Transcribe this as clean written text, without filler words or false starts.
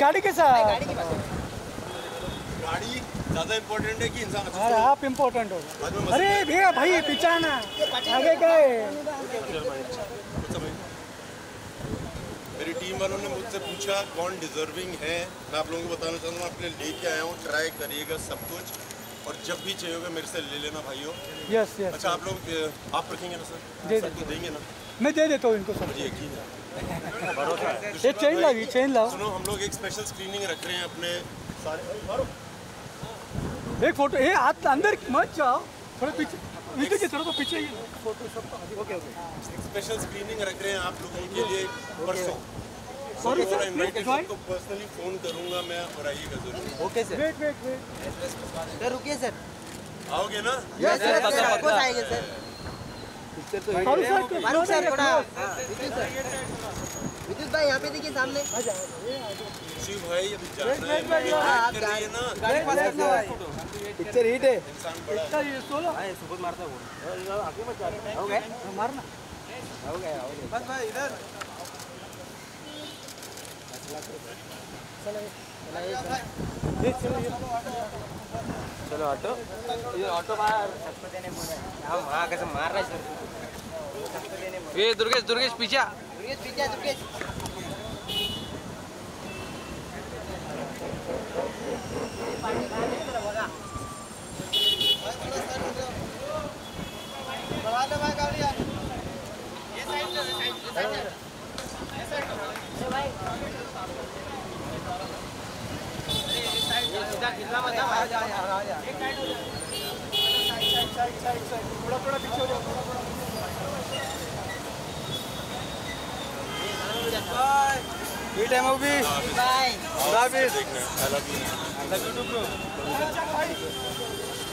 गाड़ी के साथ गाड़ी ज़्यादा इम्पोर्टेंट है कि इंसान? अरे आप इम्पोर्टेंट हो। अरे भैया भाई पिछाना आगे क्या है? मेरी टीम वालों ने मुझसे पूछा कौन डिजर्विंग है। मैं आप लोगों को बताना चाहता हूँ, आपने लेके आया हूँ, ट्राई करिएगा सब कुछ और जब भी चाहिए होगा मेरे से ले लेना भाइयों। Yes yes. अच्छा आप लोग आप रखेंगे ना सर? दे सबको देंगे ना? मैं दे देता हूँ इनको सब। यकीन है। ये चेन लाओ, चेन लाओ। सुनो, हम लोग एक स्पेशल स्क्रीनिंग रख रहे हैं अपने सारे। एक फोटो ये अंदर मत जाओ, थोड़ा पीछे नीचे की तरफ, तो पीछे ही Photoshop. Okay okay, special screening रख रहे हैं आप लोगों के लिए परसों। सॉरी सर, आपको पर्सनली फोन करूंगा मैं और आइएगा जरूर। Okay sir. Wait wait wait sir, रुकिए सर, आओगे ना? यस सर, आपको आएंगे सर। इससे तो है मारो सर, थोड़ा विद्युत भाई यहां पे देखिए सामने। शिव भाई अभी जा रहे हैं, आप जाइए ना, गाड़ी पास करना भाई। पिक्चर हिट है। इसका ये सोलो है, सुबह मारता है वो। आगे मत जा, हो गया मारना, हो गया बस भाई। इधर चलो ऑटो, ये ऑटो बाहर सबको देने बोल रहा है। हां हां, कैसे मार रहा है सर सबको देने बोल। ए दुर्गेश, दुर्गेश पीछे, दुर्गेश पीछे, दुर्गेश I love you.